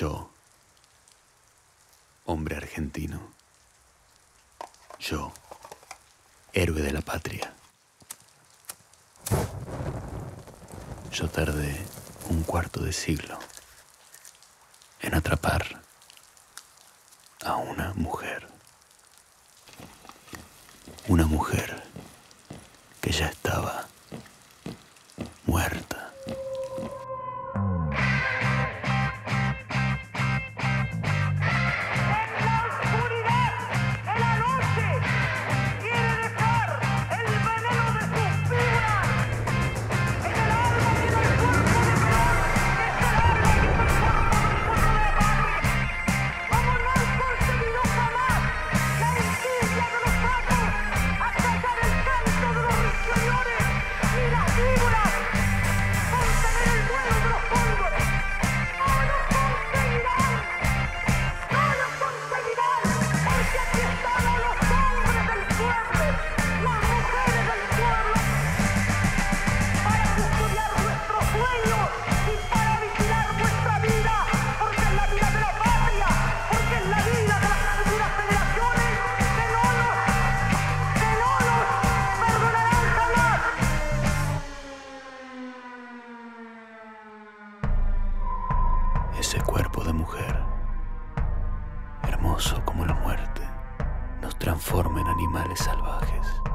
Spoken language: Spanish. Yo, hombre argentino. Yo, héroe de la patria. Yo tardé un cuarto de siglo en atrapar a una mujer. Una mujer que ya estaba muerta. Ese cuerpo de mujer, hermoso como la muerte, nos transforma en animales salvajes.